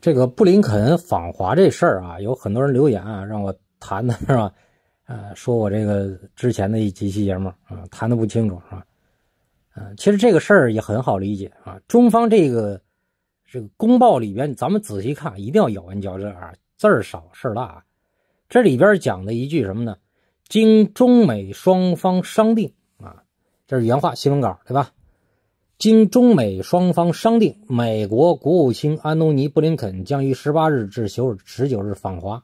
这个布林肯访华这事儿啊，有很多人留言啊，让我谈的是吧？说我这个之前的一期节目啊，谈的不清楚是吧？其实这个事儿也很好理解啊。中方这个公报里边，咱们仔细看，一定要咬文嚼字啊，字儿少事儿大啊。这里边讲的一句什么呢？经中美双方商定啊，这是原话新闻稿对吧？经中美双方商定，美国国务卿安东尼·布林肯将于18日至19日访华。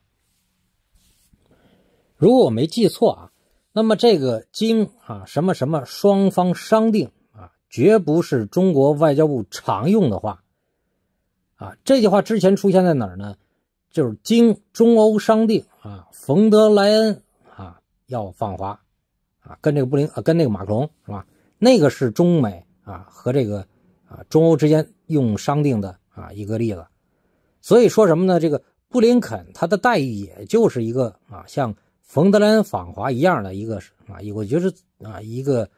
如果我没记错啊，那么这个经啊什么什么双方商定啊，绝不是中国外交部常用的话啊。这句话之前出现在哪儿呢？就是经中欧商定啊，冯德莱恩啊要访华啊，跟这个跟那个马克龙是吧？那个是中美啊，和这个啊中欧之间用商定的啊一个例子，所以说什么呢？这个布林肯他的待遇也就是一个啊像冯德莱恩访华一样的一个啊，我觉得啊一个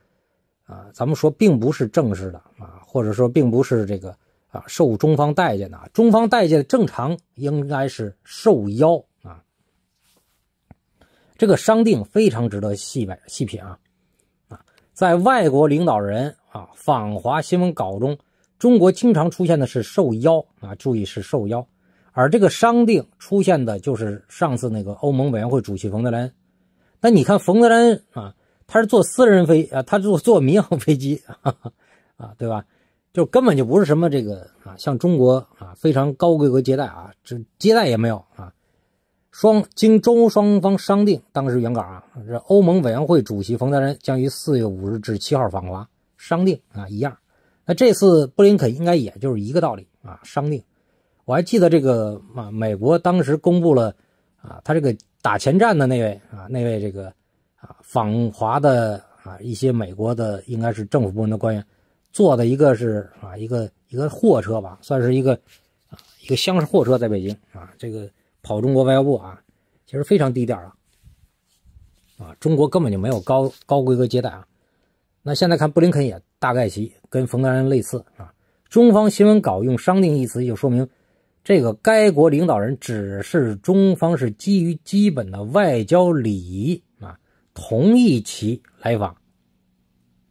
啊咱们说并不是正式的啊，或者说并不是这个啊受中方待见的，中方待见正常应该是受邀啊。这个商定非常值得细品啊。在外国领导人啊访华新闻稿中，中国经常出现的是受邀啊，注意是受邀，而这个商定出现的就是上次那个欧盟委员会主席冯德莱恩。那你看冯德莱恩啊，他是坐私人飞啊，他坐民航飞机啊，对吧？就根本就不是什么这个啊，像中国啊非常高规格接待啊，这接待也没有啊。经中欧双方商定，当时原稿啊，这欧盟委员会主席冯德莱恩将于4月5日至7号访华，商定啊一样。那这次布林肯应该也就是一个道理啊，商定。我还记得这个啊，美国当时公布了啊，他这个打前站的那位这个啊访华的啊一些美国的应该是政府部门的官员坐的一个是啊一个货车吧，算是一个厢式货车在北京啊这个。跑中国外交部啊，其实非常低调啊，中国根本就没有高规格接待啊。那现在看布林肯也大概其跟冯德莱恩类似啊。中方新闻稿用商定一词，就说明这个该国领导人只是中方是基于基本的外交礼仪啊，同意其来访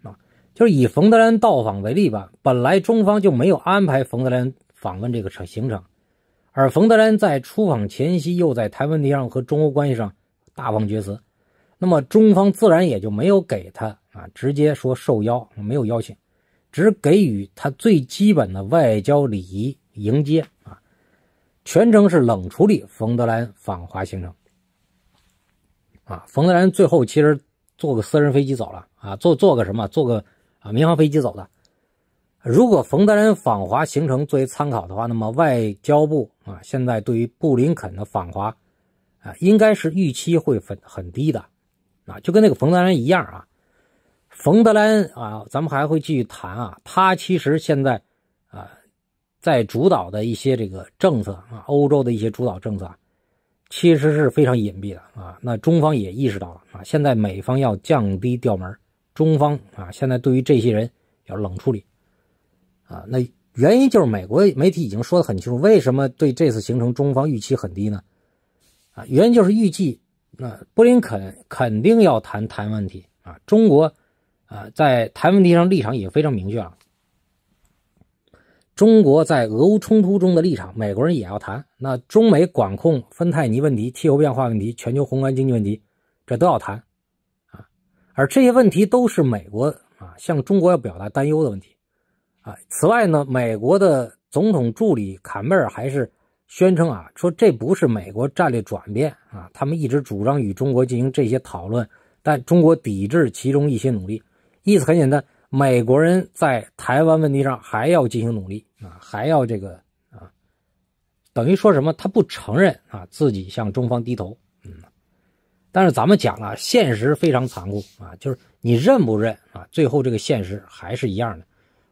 啊。就是以冯德莱恩到访为例吧，本来中方就没有安排冯德莱恩访问这个行程。而冯德莱恩在出访前夕又在台湾问题上和中欧关系上大放厥词，那么中方自然也就没有给他啊直接说受邀，没有邀请，只给予他最基本的外交礼仪迎接啊，全程是冷处理冯德莱恩访华行程啊。冯德莱恩最后其实坐个私人飞机走了啊，坐个啊民航飞机走的。如果冯德莱恩访华行程作为参考的话，那么外交部啊，现在对于布林肯的访华啊，应该是预期会很低的啊，就跟那个冯德莱恩一样啊。冯德莱恩啊，咱们还会继续谈啊，他其实现在啊，在主导的一些这个政策啊，欧洲的一些主导政策啊，其实是非常隐蔽的啊。那中方也意识到了啊，现在美方要降低调门，中方啊，现在对于这些人要冷处理。啊，那原因就是美国媒体已经说得很清楚，为什么对这次行程中方预期很低呢？啊，原因就是预计，布林肯肯定要谈台湾问题啊，中国啊在台湾问题上立场也非常明确了，中国在俄乌冲突中的立场，美国人也要谈。那中美管控芬太尼问题、气候变化问题、全球宏观经济问题，这都要谈啊，而这些问题都是美国啊向中国要表达担忧的问题。啊，此外呢，美国的总统助理坎贝尔还是宣称啊，说这不是美国战略转变啊，他们一直主张与中国进行这些讨论，但中国抵制其中一些努力。意思很简单，美国人在台湾问题上还要进行努力啊，还要这个啊，等于说什么？他不承认啊自己向中方低头。但是咱们讲了，现实非常残酷啊，就是你认不认啊，最后这个现实还是一样的。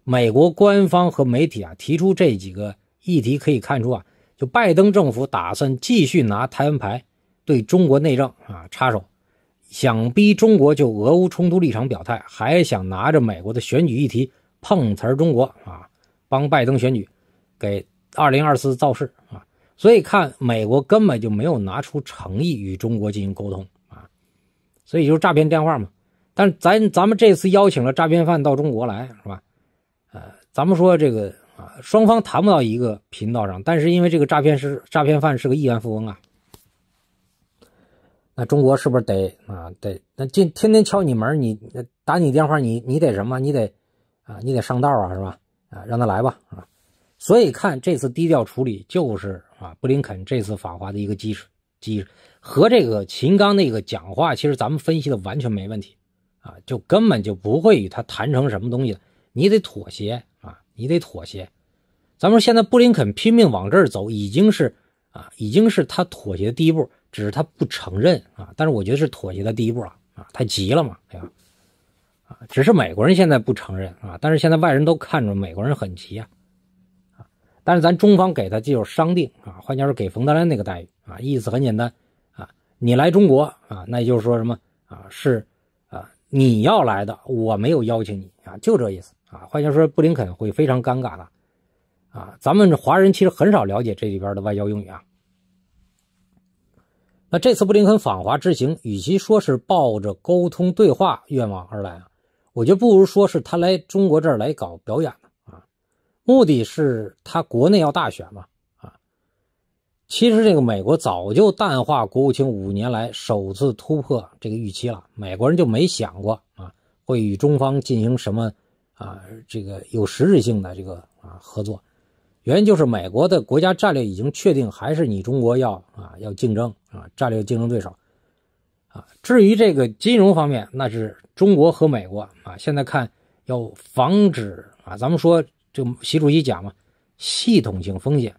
美国官方和媒体啊提出这几个议题，可以看出啊，就拜登政府打算继续拿台湾牌对中国内政啊插手，想逼中国就俄乌冲突立场表态，还想拿着美国的选举议题碰瓷儿中国啊，帮拜登选举，给2024造势啊，所以看美国根本就没有拿出诚意与中国进行沟通啊，所以就是诈骗电话嘛。但咱们这次邀请了诈骗犯到中国来，是吧？咱们说这个啊，双方谈不到一个频道上，但是因为这个诈骗犯是个亿万富翁啊，那中国是不是得那天天敲你门，你打你电话，你得什么？你得上道啊，是吧？啊，让他来吧啊。所以看这次低调处理，就是啊，布林肯这次访华的一个基石，和这个秦刚那个讲话，其实咱们分析的完全没问题啊，就根本就不会与他谈成什么东西的，你得妥协啊，你得妥协。咱们说现在布林肯拼命往这儿走，已经是他妥协的第一步，只是他不承认啊，但是我觉得是妥协的第一步了啊，太急了嘛，对吧？只是美国人现在不承认啊，但是现在外人都看着美国人很急啊，但是咱中方给他就是商定啊，换句话说给冯德莱那个待遇啊，意思很简单啊，你来中国啊，那也就是说什么啊，是啊你要来的，我没有邀请你啊，就这意思啊，换句话说布林肯会非常尴尬的啊，咱们华人其实很少了解这里边的外交用语啊。那这次布林肯访华之行，与其说是抱着沟通对话愿望而来啊，我觉得不如说是他来中国这儿来搞表演啊，目的是他国内要大选嘛啊。其实这个美国早就淡化国务卿5年来首次突破这个预期了，美国人就没想过啊会与中方进行什么啊这个有实质性的这个啊合作，原因就是美国的国家战略已经确定，还是你中国要竞争啊，战略竞争对手。啊，至于这个金融方面，那是中国和美国啊，现在看要防止啊，咱们说这习主席讲嘛，系统性风险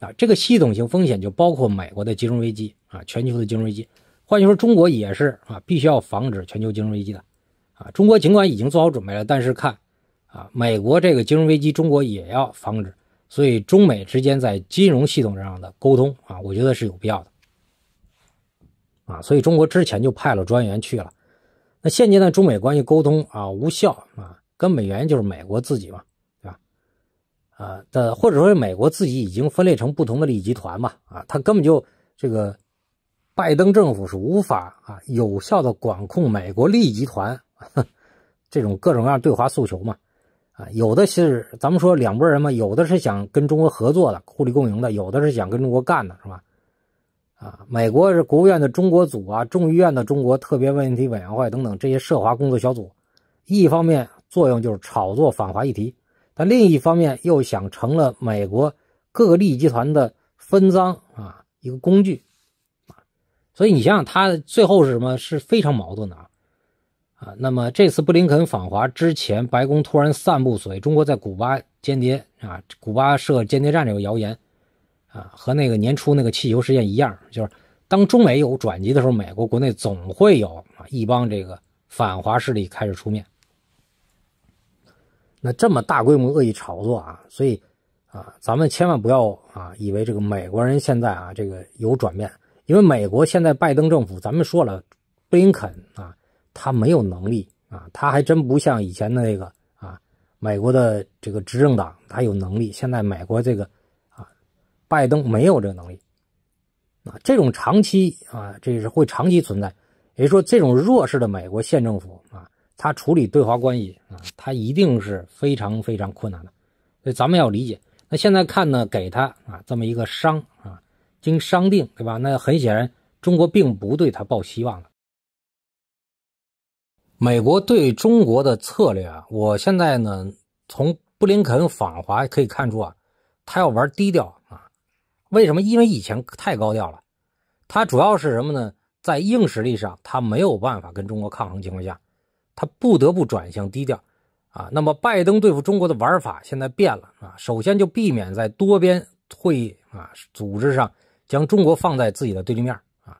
啊，这个系统性风险就包括美国的金融危机啊，全球的金融危机。换句话说，中国也是啊，必须要防止全球金融危机的啊。中国尽管已经做好准备了，但是看啊，美国这个金融危机，中国也要防止，所以中美之间在金融系统上的沟通啊，我觉得是有必要的。啊，所以中国之前就派了专员去了，那现阶段中美关系沟通啊无效啊，根本原因就是美国自己嘛，对吧？或者说美国自己已经分裂成不同的利益集团嘛，啊，他根本就这个拜登政府是无法啊有效的管控美国利益集团这种各种各样对华诉求嘛，啊，有的是咱们说两拨人嘛，有的是想跟中国合作的、互利共赢的，有的是想跟中国干的，是吧？啊，美国是国务院的中国组啊，众议院的中国特别问题委员会等等这些涉华工作小组，一方面作用就是炒作反华议题，但另一方面又想成了美国各个利益集团的分赃啊一个工具啊，所以你想想他最后是什么？是非常矛盾的啊。啊，那么这次布林肯访华之前，白宫突然散布所谓中国在古巴间谍啊，古巴设间谍站这个谣言。啊，和那个年初那个气球事件一样，就是当中美有转机的时候，美国国内总会有啊一帮这个反华势力开始出面。那这么大规模恶意炒作啊，所以啊，咱们千万不要啊以为这个美国人现在啊这个有转变，因为美国现在拜登政府，咱们说了，布林肯啊他没有能力啊，他还真不像以前的那个啊美国的这个执政党他有能力，现在美国这个。拜登没有这个能力，啊，这种长期啊，这是会长期存在。也就是说，这种弱势的美国县政府啊，他处理对华关系啊，他一定是非常非常困难的。所以咱们要理解。那现在看呢，给他啊这么一个经商定，对吧？那很显然，中国并不对他抱希望了。美国对中国的策略啊，我现在呢，从布林肯访华可以看出啊，他要玩低调啊。为什么？因为以前太高调了，他主要是什么呢？在硬实力上，他没有办法跟中国抗衡情况下，他不得不转向低调啊。那么拜登对付中国的玩法现在变了啊，首先就避免在多边会议啊组织上将中国放在自己的对立面啊，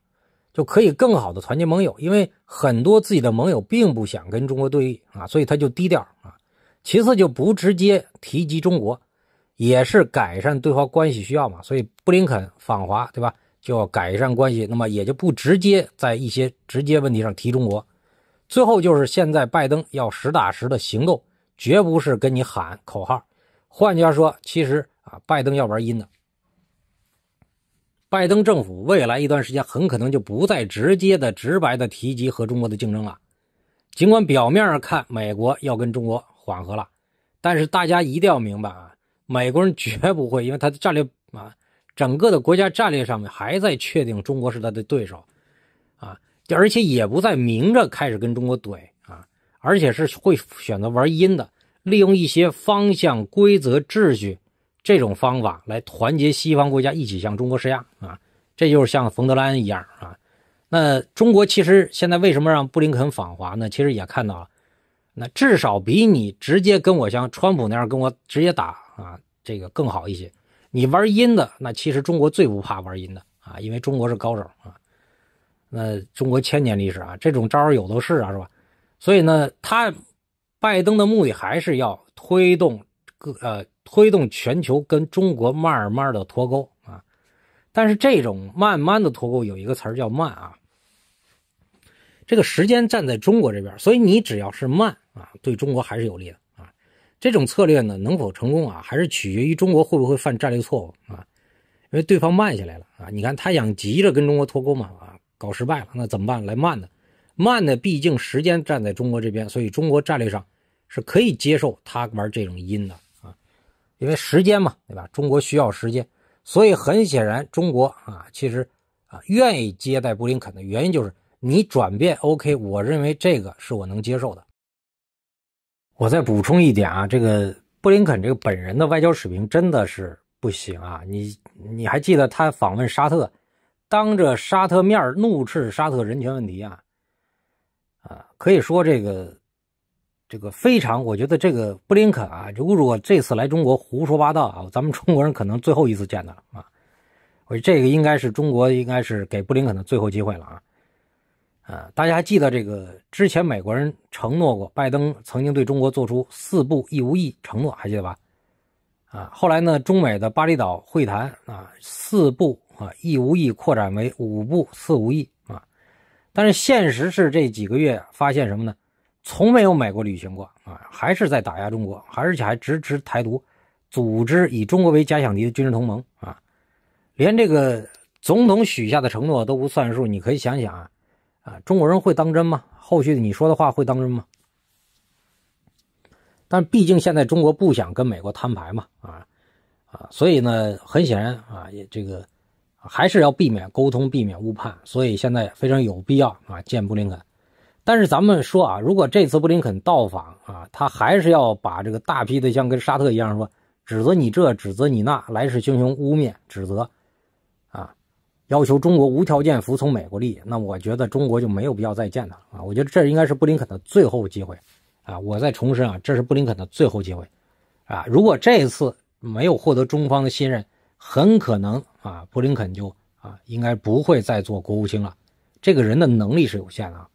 就可以更好的团结盟友，因为很多自己的盟友并不想跟中国对立啊，所以他就低调啊。其次就不直接提及中国。也是改善对华关系需要嘛，所以布林肯访华，对吧？就要改善关系，那么也就不直接在一些直接问题上提中国。最后就是现在拜登要实打实的行动，绝不是跟你喊口号。换句话说，其实啊，拜登要玩阴的。拜登政府未来一段时间很可能就不再直接的、直白的提及和中国的竞争了。尽管表面上看美国要跟中国缓和了，但是大家一定要明白啊，美国人绝不会，因为他的战略啊，整个的国家战略上面还在确定中国是他的对手啊，而且也不再明着开始跟中国怼啊，而且是会选择玩阴的，利用一些方向、规则、秩序。这种方法来团结西方国家一起向中国施压啊，这就是像冯德莱恩一样啊。那中国其实现在为什么让布林肯访华呢？其实也看到了，那至少比你直接跟我像川普那样跟我直接打啊，这个更好一些。你玩阴的，那其实中国最不怕玩阴的啊，因为中国是高手啊。那中国1000年历史啊，这种招有的是啊，是吧？所以呢，拜登的目的还是要推动全球跟中国慢慢的脱钩啊，但是这种慢慢的脱钩有一个词儿叫慢啊，这个时间站在中国这边，所以你只要是慢啊，对中国还是有利的啊。这种策略呢能否成功啊，还是取决于中国会不会犯战略错误啊，因为对方慢下来了啊，你看他想急着跟中国脱钩嘛啊，搞失败了，那怎么办？来慢的毕竟时间站在中国这边，所以中国战略上是可以接受他玩这种阴的。因为时间嘛，对吧？中国需要时间，所以很显然，中国啊，其实啊，愿意接待布林肯的原因就是你转变 OK， 我认为这个是我能接受的。我再补充一点啊，这个布林肯这个本人的外交水平真的是不行啊！你还记得他访问沙特，当着沙特面怒斥沙特人权问题啊，可以说这个非常，我觉得这个布林肯啊，如果这次来中国胡说八道啊，咱们中国人可能最后一次见他了啊。我觉得这个中国应该是给布林肯的最后机会了啊。大家还记得这个之前美国人承诺过，拜登曾经对中国做出4不一无意承诺，还记得吧？啊，后来呢，中美的巴厘岛会谈啊，4不一无意扩展为5不4无意啊。但是现实是这几个月发现什么呢？从没有美国履行过啊，还是在打压中国，而且还支持台独，组织以中国为假想敌的军事同盟啊，连这个总统许下的承诺都不算数，你可以想想啊，中国人会当真吗？后续你说的话会当真吗？但毕竟现在中国不想跟美国摊牌嘛啊，所以呢，很显然啊，也这个还是要避免沟通，避免误判，所以现在非常有必要啊见布林肯。但是咱们说啊，如果这次布林肯到访啊，他还是要把这个大批的像跟沙特一样说，指责你这，指责你那，来势汹汹，污蔑指责啊，要求中国无条件服从美国利益，那我觉得中国就没有必要再见他啊。我觉得这应该是布林肯的最后机会啊。我再重申啊，这是布林肯的最后机会啊。如果这一次没有获得中方的信任，很可能啊，布林肯就啊应该不会再做国务卿了。这个人的能力是有限的啊。